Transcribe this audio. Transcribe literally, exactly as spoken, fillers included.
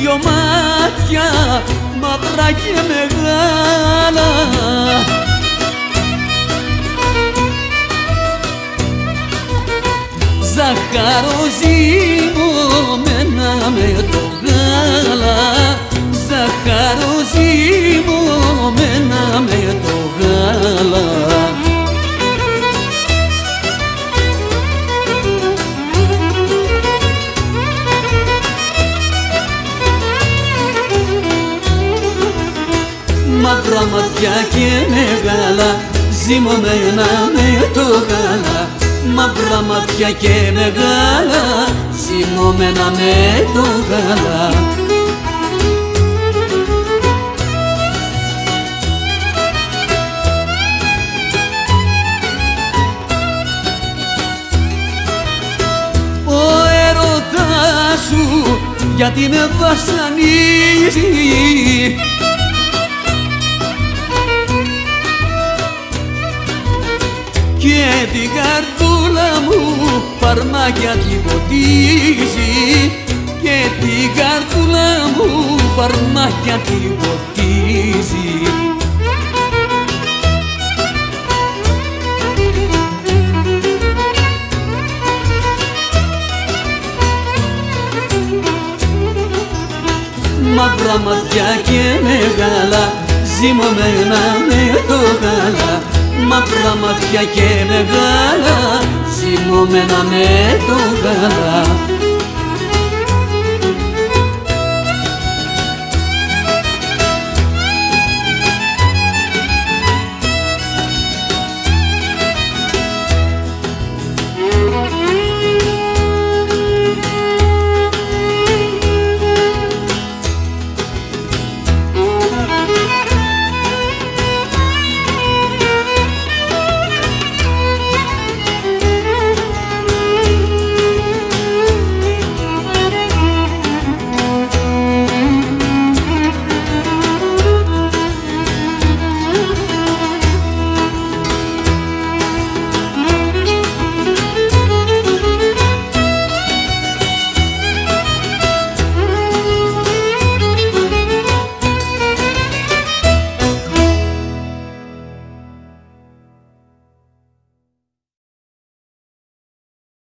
δυο μάτια μαύρα και μεγάλα. Ζαχαροζυμωμένα με το γάλα, ζαχαροζυμωμένα με το γάλα. Μαύρα ματιά και μεγάλα, ζυμωμένα με το γάλα. Μαύρα ματιά και μεγάλα, ζυμωμένα με το γάλα. Ο έρωτάς σου γιατί με βασανίζει, και την καρδούλα μου φαρμάκια την ποτίζει, και την καρδούλα μου φαρμάκια την ποτίζει. Μαύρα ματιά και μεγάλα, ζυμωμένα με το γάλα. Μαύρα ματιά και μεγάλα, ζυμωμένα με το γάλα.